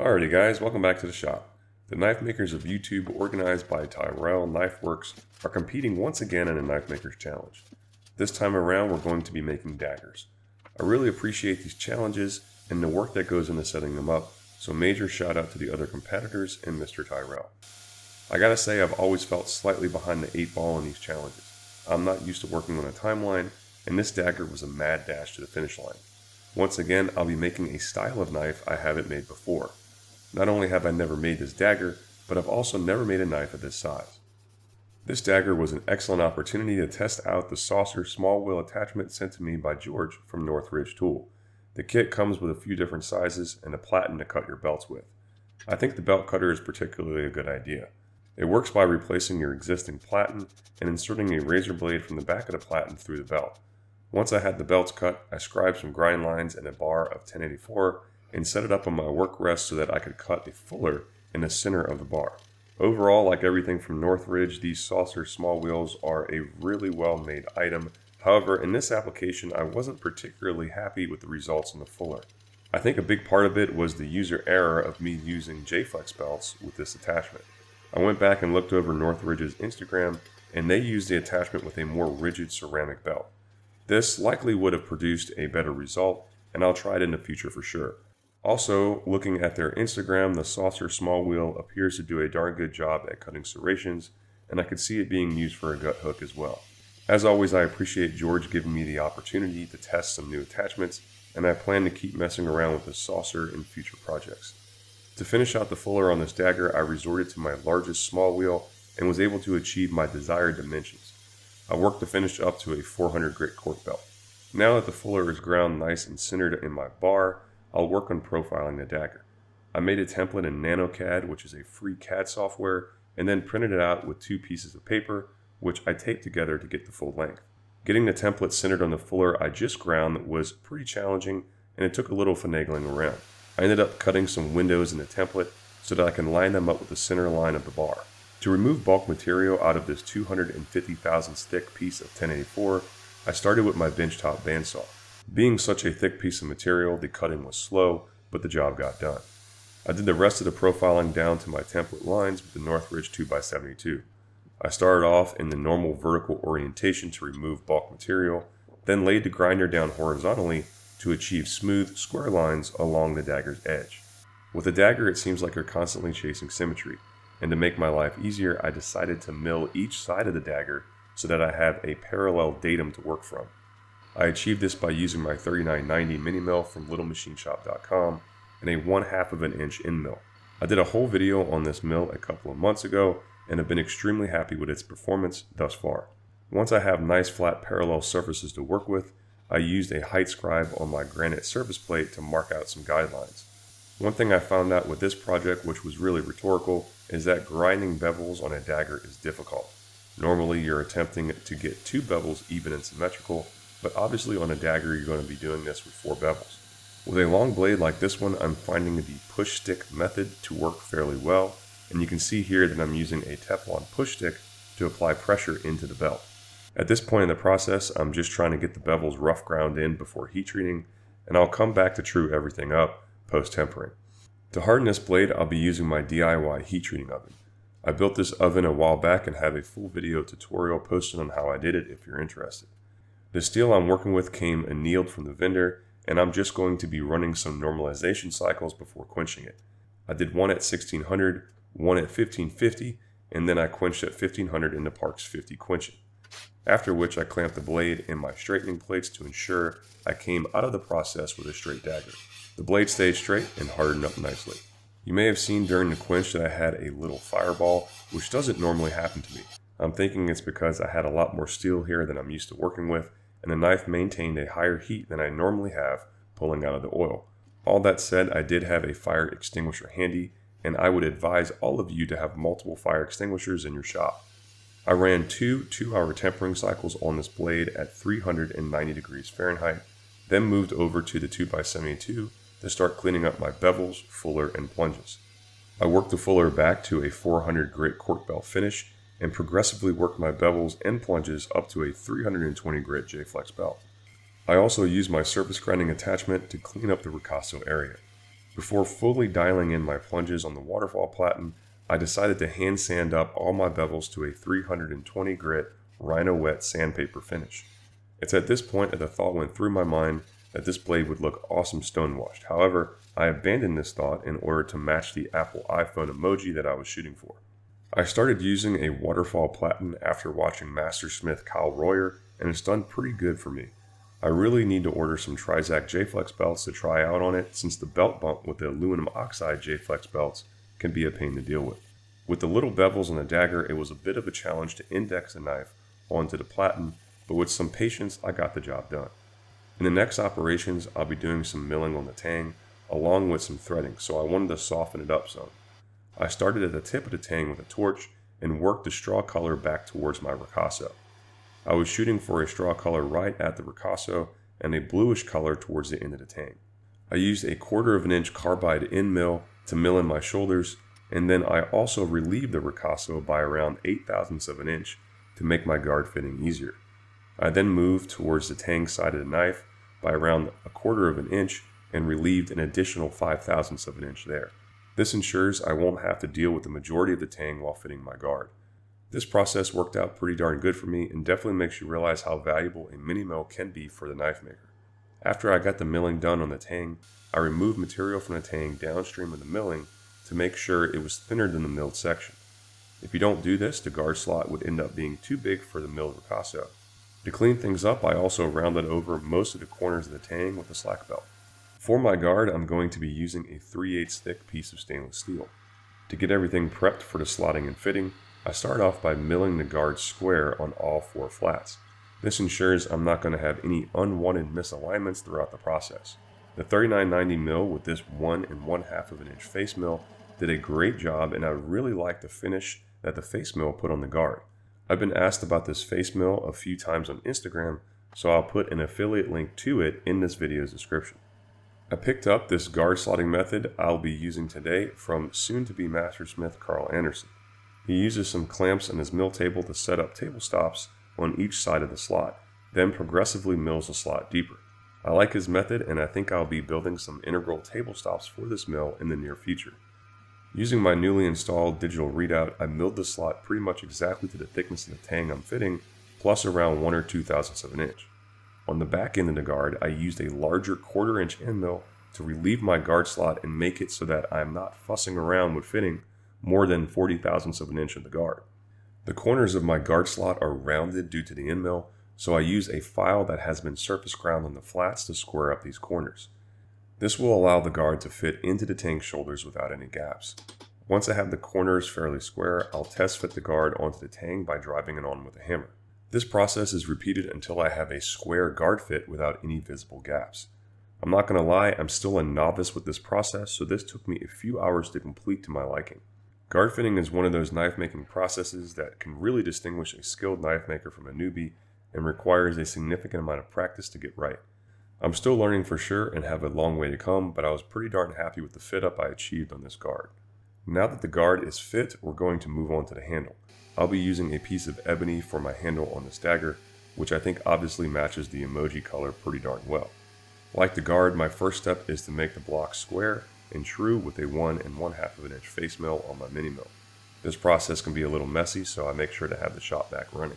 Alrighty guys, welcome back to the shop. The knife makers of YouTube, organized by Tyrell Knifeworks, are competing once again in a knife makers challenge. This time around we're going to be making daggers. I really appreciate these challenges and the work that goes into setting them up, so major shout out to the other competitors and Mr. Tyrell. I gotta say, I've always felt slightly behind the 8-ball in these challenges. I'm not used to working on a timeline, and this dagger was a mad dash to the finish line. Once again, I'll be making a style of knife I haven't made before. Not only have I never made this dagger, but I've also never made a knife of this size. This dagger was an excellent opportunity to test out the saucer small wheel attachment sent to me by George from Northridge Tool. The kit comes with a few different sizes and a platen to cut your belts with. I think the belt cutter is particularly a good idea. It works by replacing your existing platen and inserting a razor blade from the back of the platen through the belt. Once I had the belts cut, I scribed some grind lines and a bar of 1084 and set it up on my work rest so that I could cut a fuller in the center of the bar. Overall, like everything from Northridge, these saucer small wheels are a really well made item. However, in this application, I wasn't particularly happy with the results on the fuller. I think a big part of it was the user error of me using J-Flex belts with this attachment. I went back and looked over Northridge's Instagram, and they used the attachment with a more rigid ceramic belt. This likely would have produced a better result, and I'll try it in the future for sure. Also, looking at their Instagram, the saucer small wheel appears to do a darn good job at cutting serrations, and I could see it being used for a gut hook as well. As always, I appreciate George giving me the opportunity to test some new attachments, and I plan to keep messing around with this saucer in future projects. To finish out the fuller on this dagger, I resorted to my largest small wheel and was able to achieve my desired dimensions. I worked the finish up to a 400 grit cork belt. Now that the fuller is ground nice and centered in my bar, I'll work on profiling the dagger. I made a template in NanoCAD, which is a free CAD software, and then printed it out with two pieces of paper, which I taped together to get the full length. Getting the template centered on the fuller I just ground was pretty challenging, and it took a little finagling around. I ended up cutting some windows in the template so that I can line them up with the center line of the bar. To remove bulk material out of this 250 thousandths thick piece of 1084, I started with my benchtop bandsaw. Being such a thick piece of material, the cutting was slow, but the job got done. I did the rest of the profiling down to my template lines with the Northridge 2x72. I started off in the normal vertical orientation to remove bulk material, then laid the grinder down horizontally to achieve smooth, square lines along the dagger's edge. With a dagger, it seems like you're constantly chasing symmetry, and to make my life easier, I decided to mill each side of the dagger so that I have a parallel datum to work from. I achieved this by using my 3990 mini mill from littlemachineshop.com and a 1/2 of an inch end mill. I did a whole video on this mill a couple of months ago and have been extremely happy with its performance thus far. Once I have nice flat parallel surfaces to work with, I used a height scribe on my granite surface plate to mark out some guidelines. One thing I found out with this project, which was really rhetorical, is that grinding bevels on a dagger is difficult. Normally you're attempting to get two bevels even and symmetrical, but obviously on a dagger you're going to be doing this with four bevels. With a long blade like this one, I'm finding the push stick method to work fairly well, and you can see here that I'm using a Teflon push stick to apply pressure into the belt. At this point in the process, I'm just trying to get the bevels rough ground in before heat treating, and I'll come back to true everything up post-tempering. To harden this blade, I'll be using my DIY heat treating oven. I built this oven a while back and have a full video tutorial posted on how I did it if you're interested. The steel I'm working with came annealed from the vendor, and I'm just going to be running some normalization cycles before quenching it. I did one at 1600, one at 1550, and then I quenched at 1500 in the Parks 50 quenching. After which I clamped the blade in my straightening plates to ensure I came out of the process with a straight dagger. The blade stayed straight and hardened up nicely. You may have seen during the quench that I had a little fireball, which doesn't normally happen to me. I'm thinking it's because I had a lot more steel here than I'm used to working with, and the knife maintained a higher heat than I normally have pulling out of the oil. All that said, I did have a fire extinguisher handy, and I would advise all of you to have multiple fire extinguishers in your shop. I ran two 2-hour tempering cycles on this blade at 390 degrees Fahrenheit, then moved over to the 2x72 to start cleaning up my bevels, fuller, and plunges. I worked the fuller back to a 400 grit cork belt finish, and progressively worked my bevels and plunges up to a 320 grit J-Flex belt. I also used my surface grinding attachment to clean up the ricasso area. Before fully dialing in my plunges on the waterfall platen, I decided to hand sand up all my bevels to a 320 grit Rhino Wet sandpaper finish. It's at this point that the thought went through my mind that this blade would look awesome stonewashed. However, I abandoned this thought in order to match the Apple iPhone emoji that I was shooting for. I started using a waterfall platen after watching Master Smith Kyle Royer, and it's done pretty good for me. I really need to order some Trizac J-Flex belts to try out on it, since the belt bump with the aluminum oxide J-Flex belts can be a pain to deal with. With the little bevels on the dagger, it was a bit of a challenge to index the knife onto the platen, but with some patience, I got the job done. In the next operations, I'll be doing some milling on the tang, along with some threading, so I wanted to soften it up some. I started at the tip of the tang with a torch and worked the straw color back towards my ricasso. I was shooting for a straw color right at the ricasso and a bluish color towards the end of the tang. I used a 1/4 inch carbide end mill to mill in my shoulders, and then I also relieved the ricasso by around 0.8 of an inch to make my guard fitting easier. I then moved towards the tang side of the knife by around 1/4 of an inch and relieved an additional 0.5 of an inch there. This ensures I won't have to deal with the majority of the tang while fitting my guard. This process worked out pretty darn good for me and definitely makes you realize how valuable a mini mill can be for the knife maker. After I got the milling done on the tang, I removed material from the tang downstream of the milling to make sure it was thinner than the milled section. If you don't do this, the guard slot would end up being too big for the milled ricasso. To clean things up, I also rounded over most of the corners of the tang with a slack belt. For my guard, I'm going to be using a 3/8 thick piece of stainless steel. To get everything prepped for the slotting and fitting, I start off by milling the guard square on all 4 flats. This ensures I'm not going to have any unwanted misalignments throughout the process. The 3990 mill with this 1 1/2 of an inch face mill did a great job, and I really like the finish that the face mill put on the guard. I've been asked about this face mill a few times on Instagram, so I'll put an affiliate link to it in this video's description. I picked up this guard slotting method I'll be using today from soon-to-be mastersmith Carl Anderson. He uses some clamps on his mill table to set up table stops on each side of the slot, then progressively mills the slot deeper. I like his method, and I think I'll be building some integral table stops for this mill in the near future. Using my newly installed digital readout, I milled the slot pretty much exactly to the thickness of the tang I'm fitting, plus around 1 or 0.2 of an inch. On the back end of the guard, I used a larger 1/4 inch end mill to relieve my guard slot and make it so that I'm not fussing around with fitting more than 0.40 of an inch of the guard. The corners of my guard slot are rounded due to the end mill, so I use a file that has been surface ground on the flats to square up these corners. This will allow the guard to fit into the tang shoulders without any gaps. Once I have the corners fairly square, I'll test fit the guard onto the tang by driving it on with a hammer. This process is repeated until I have a square guard fit without any visible gaps. I'm not going to lie, I'm still a novice with this process, so this took me a few hours to complete to my liking. Guard fitting is one of those knife making processes that can really distinguish a skilled knife maker from a newbie and requires a significant amount of practice to get right. I'm still learning for sure and have a long way to come, but I was pretty darn happy with the fit up I achieved on this guard. Now that the guard is fit, we're going to move on to the handle. I'll be using a piece of ebony for my handle on this dagger, which I think obviously matches the emoji color pretty darn well. Like the guard, my first step is to make the block square and true with a 1 1/2 of an inch face mill on my mini mill. This process can be a little messy, so I make sure to have the shop back running.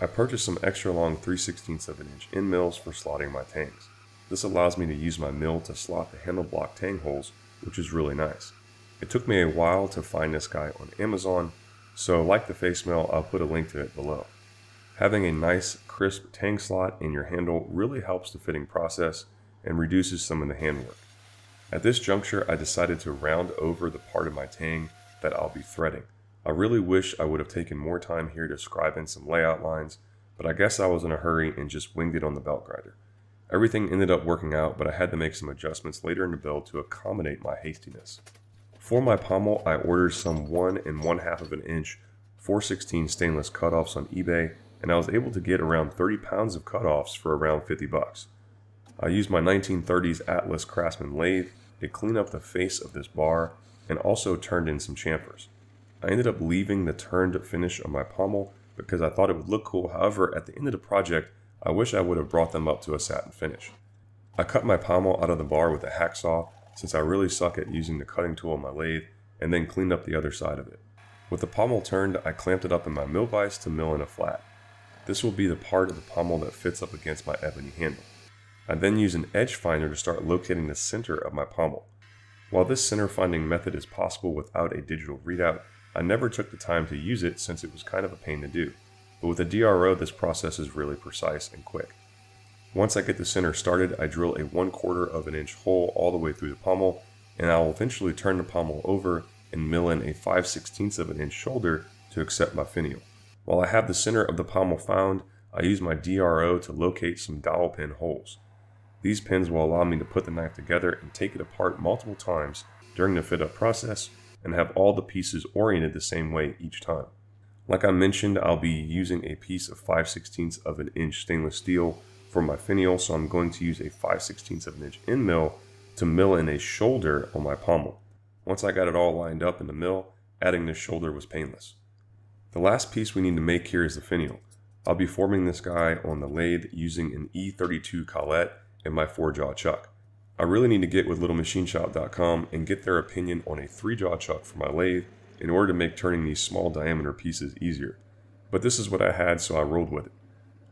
I purchased some extra long 3/16 of an inch end mills for slotting my tangs. This allows me to use my mill to slot the handle block tang holes, which is really nice. It took me a while to find this guy on Amazon, so like the face mill, I'll put a link to it below. Having a nice, crisp tang slot in your handle really helps the fitting process and reduces some of the handwork. At this juncture, I decided to round over the part of my tang that I'll be threading. I really wish I would have taken more time here to scribe in some layout lines, but I guess I was in a hurry and just winged it on the belt grinder. Everything ended up working out, but I had to make some adjustments later in the build to accommodate my hastiness. For my pommel, I ordered some 1 1/2 of an inch 4/16 stainless cutoffs on eBay, and I was able to get around 30 pounds of cutoffs for around $50. I used my 1930s Atlas Craftsman lathe to clean up the face of this bar and also turned in some chamfers. I ended up leaving the turned finish on my pommel because I thought it would look cool. However, at the end of the project, I wish I would have brought them up to a satin finish. I cut my pommel out of the bar with a hacksaw since I really suck at using the cutting tool on my lathe, and then cleaned up the other side of it. With the pommel turned, I clamped it up in my mill vise to mill in a flat. This will be the part of the pommel that fits up against my ebony handle. I then use an edge finder to start locating the center of my pommel. While this center finding method is possible without a digital readout, I never took the time to use it since it was kind of a pain to do, but with a DRO this process is really precise and quick. Once I get the center started, I drill a 1/4 of an inch hole all the way through the pommel, and I will eventually turn the pommel over and mill in a 5/16 of an inch shoulder to accept my finial. While I have the center of the pommel found, I use my DRO to locate some dowel pin holes. These pins will allow me to put the knife together and take it apart multiple times during the fit-up process and have all the pieces oriented the same way each time. Like I mentioned, I'll be using a piece of 5/16 of an inch stainless steel for my finial, so I'm going to use a 5/16 of an inch end mill to mill in a shoulder on my pommel. Once I got it all lined up in the mill, adding this shoulder was painless. The last piece we need to make here is the finial. I'll be forming this guy on the lathe using an E32 collette and my 4-jaw chuck. I really need to get with littlemachineshop.com and get their opinion on a 3-jaw chuck for my lathe in order to make turning these small diameter pieces easier. But this is what I had, so I rolled with it.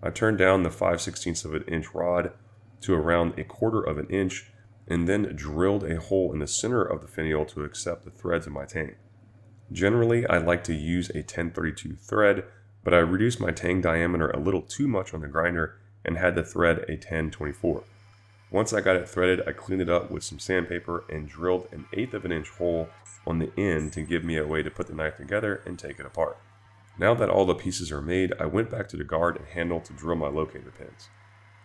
I turned down the 5/16 of an inch rod to around 1/4 of an inch and then drilled a hole in the center of the finial to accept the threads in my tang. Generally, I like to use a 10/32 thread, but I reduced my tang diameter a little too much on the grinder and had the thread a 10/24. Once I got it threaded, I cleaned it up with some sandpaper and drilled an 1/8 of an inch hole on the end to give me a way to put the knife together and take it apart. Now that all the pieces are made, I went back to the guard and handle to drill my locator pins.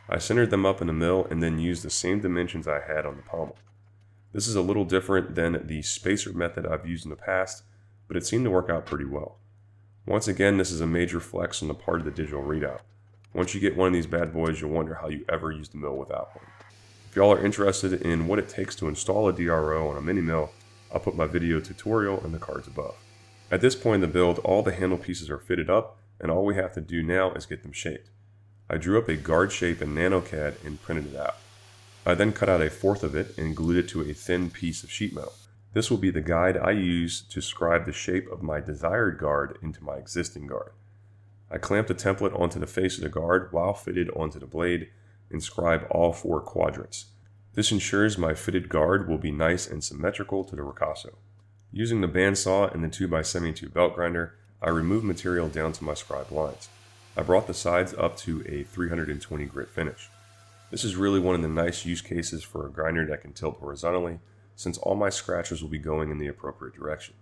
I centered them up in the mill and then used the same dimensions I had on the pommel. This is a little different than the spacer method I've used in the past, but it seemed to work out pretty well. Once again, this is a major flex on the part of the digital readout. Once you get one of these bad boys, you'll wonder how you ever used the mill without one. If y'all are interested in what it takes to install a DRO on a mini mill, I'll put my video tutorial in the cards above. At this point in the build, all the handle pieces are fitted up, and all we have to do now is get them shaped. I drew up a guard shape in NanoCAD and printed it out. I then cut out 1/4 of it and glued it to a thin piece of sheet metal. This will be the guide I use to scribe the shape of my desired guard into my existing guard. I clamped the template onto the face of the guard while fitted onto the blade and scribe all 4 quadrants. This ensures my fitted guard will be nice and symmetrical to the ricasso. Using the bandsaw and the 2x72 belt grinder, I removed material down to my scribe lines. I brought the sides up to a 320 grit finish. This is really one of the nice use cases for a grinder that can tilt horizontally, since all my scratchers will be going in the appropriate direction.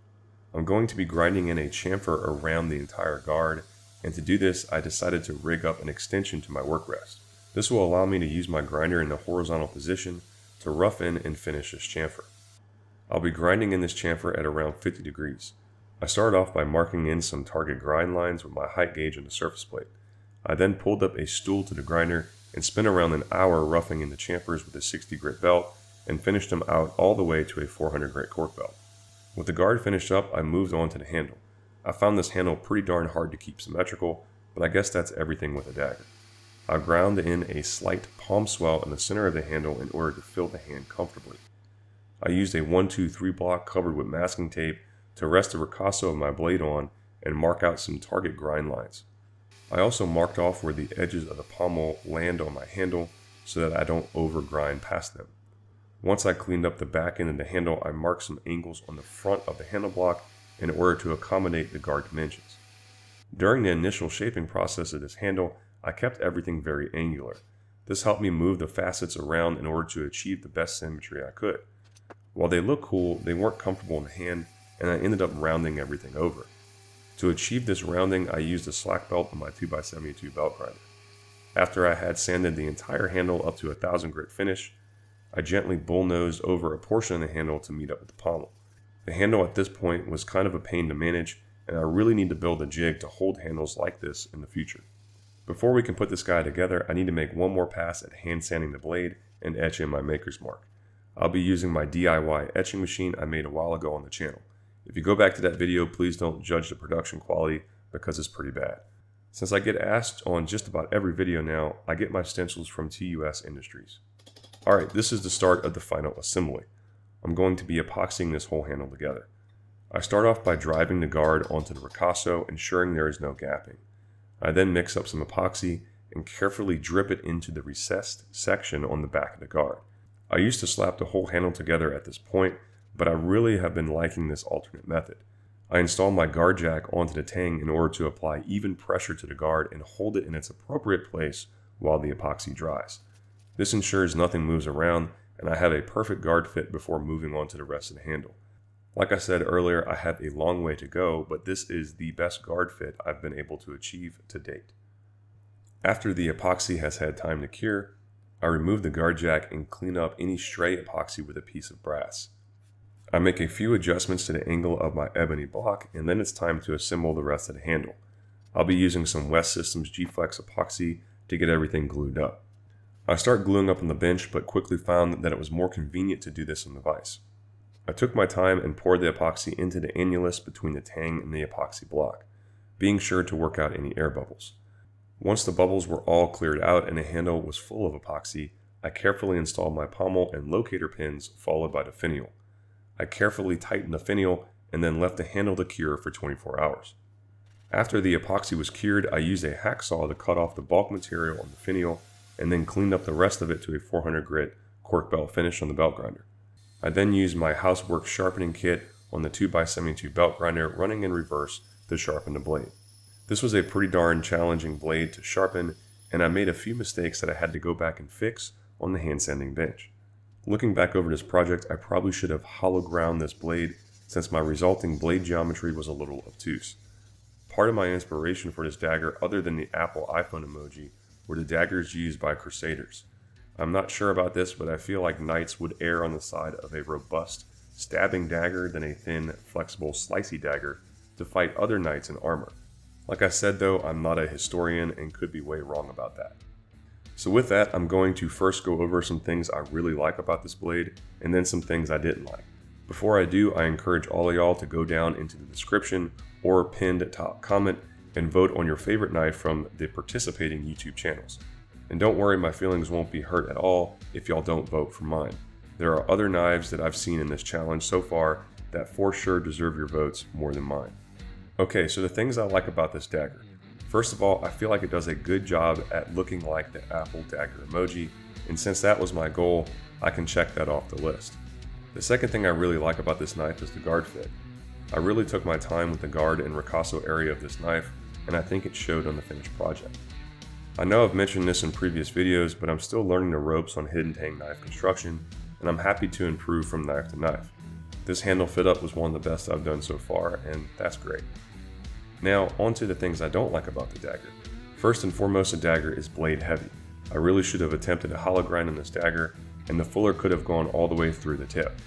I'm going to be grinding in a chamfer around the entire guard, and to do this I decided to rig up an extension to my work rest. This will allow me to use my grinder in the horizontal position to rough in and finish this chamfer. I'll be grinding in this chamfer at around 50 degrees. I started off by marking in some target grind lines with my height gauge on the surface plate. I then pulled up a stool to the grinder and spent around an hour roughing in the chamfers with a 60 grit belt and finished them out all the way to a 400 grit cork belt. With the guard finished up, I moved on to the handle. I found this handle pretty darn hard to keep symmetrical, but I guess that's everything with a dagger. I ground in a slight palm swell in the center of the handle in order to fill the hand comfortably. I used a 1-2-3 block covered with masking tape to rest the ricasso of my blade on and mark out some target grind lines. I also marked off where the edges of the pommel land on my handle so that I don't over grind past them. Once I cleaned up the back end of the handle, I marked some angles on the front of the handle block in order to accommodate the guard dimensions. During the initial shaping process of this handle, I kept everything very angular. This helped me move the facets around in order to achieve the best symmetry I could. While they look cool, they weren't comfortable in the hand, and I ended up rounding everything over. To achieve this rounding, I used a slack belt on my 2x72 belt grinder. After I had sanded the entire handle up to a 1000 grit finish, I gently bullnosed over a portion of the handle to meet up with the pommel. The handle at this point was kind of a pain to manage, and I really need to build a jig to hold handles like this in the future. Before we can put this guy together, I need to make one more pass at hand sanding the blade and etch in my maker's mark. I'll be using my DIY etching machine I made a while ago on the channel. If you go back to that video, please don't judge the production quality because it's pretty bad. Since I get asked on just about every video now, I get my stencils from TUS Industries. Alright, this is the start of the final assembly. I'm going to be epoxying this whole handle together. I start off by driving the guard onto the ricasso, ensuring there is no gapping. I then mix up some epoxy and carefully drip it into the recessed section on the back of the guard. I used to slap the whole handle together at this point, but I really have been liking this alternate method. I install my guard jack onto the tang in order to apply even pressure to the guard and hold it in its appropriate place while the epoxy dries. This ensures nothing moves around, and I have a perfect guard fit before moving on to the rest of the handle. Like I said earlier, I have a long way to go, but this is the best guard fit I've been able to achieve to date. After the epoxy has had time to cure, I remove the guard jack and clean up any stray epoxy with a piece of brass. I make a few adjustments to the angle of my ebony block, and then it's time to assemble the rest of the handle. I'll be using some West Systems G-Flex epoxy to get everything glued up. I start gluing up on the bench, but quickly found that it was more convenient to do this on the vise. I took my time and poured the epoxy into the annulus between the tang and the epoxy block, being sure to work out any air bubbles. Once the bubbles were all cleared out and the handle was full of epoxy, I carefully installed my pommel and locator pins, followed by the finial. I carefully tightened the finial and then left the handle to cure for 24 hours. After the epoxy was cured, I used a hacksaw to cut off the bulk material on the finial and then cleaned up the rest of it to a 400 grit cork belt finish on the belt grinder. I then used my HouseWork sharpening kit on the 2x72 belt grinder, running in reverse, to sharpen the blade. This was a pretty darn challenging blade to sharpen, and I made a few mistakes that I had to go back and fix on the hand sanding bench. Looking back over this project, I probably should have hollow ground this blade, since my resulting blade geometry was a little obtuse. Part of my inspiration for this dagger, other than the Apple iPhone emoji, were the daggers used by crusaders. I'm not sure about this, but I feel like knights would err on the side of a robust, stabbing dagger than a thin, flexible, slicey dagger to fight other knights in armor. Like I said though, I'm not a historian and could be way wrong about that. So with that, I'm going to first go over some things I really like about this blade, and then some things I didn't like. Before I do, I encourage all of y'all to go down into the description or pinned top comment and vote on your favorite knife from the participating YouTube channels. And don't worry, my feelings won't be hurt at all if y'all don't vote for mine. There are other knives that I've seen in this challenge so far that for sure deserve your votes more than mine. Okay, so the things I like about this dagger. First of all, I feel like it does a good job at looking like the Apple dagger emoji, and since that was my goal, I can check that off the list. The second thing I really like about this knife is the guard fit. I really took my time with the guard and ricasso area of this knife, and I think it showed on the finished project. I know I've mentioned this in previous videos, but I'm still learning the ropes on hidden tang knife construction, and I'm happy to improve from knife to knife. This handle fit up was one of the best I've done so far, and that's great. Now onto the things I don't like about the dagger. First and foremost, the dagger is blade heavy. I really should have attempted a hollow grind on this dagger, and the fuller could have gone all the way through the tip.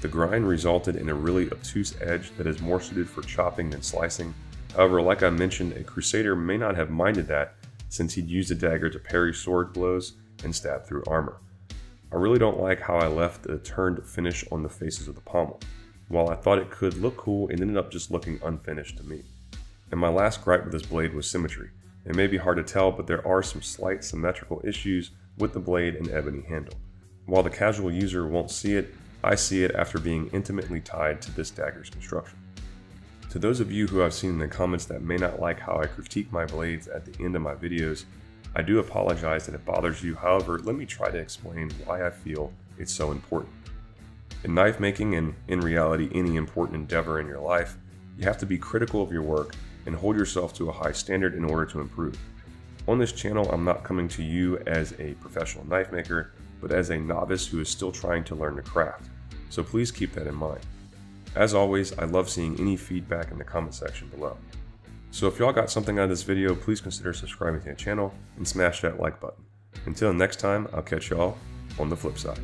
The grind resulted in a really obtuse edge that is more suited for chopping than slicing. However, like I mentioned, a crusader may not have minded that, since he'd used a dagger to parry sword blows and stab through armor. I really don't like how I left the turned finish on the faces of the pommel. While I thought it could look cool, it ended up just looking unfinished to me. And my last gripe with this blade was symmetry. It may be hard to tell, but there are some slight symmetrical issues with the blade and ebony handle. While the casual user won't see it, I see it after being intimately tied to this dagger's construction. To those of you who I've seen in the comments that may not like how I critique my blades at the end of my videos, I do apologize that it bothers you. However, let me try to explain why I feel it's so important. In knife making, and in reality any important endeavor in your life, you have to be critical of your work and hold yourself to a high standard in order to improve. On this channel, I'm not coming to you as a professional knife maker, but as a novice who is still trying to learn the craft, so please keep that in mind. As always, I love seeing any feedback in the comment section below. So if y'all got something out of this video, please consider subscribing to the channel and smash that like button. Until next time, I'll catch y'all on the flip side.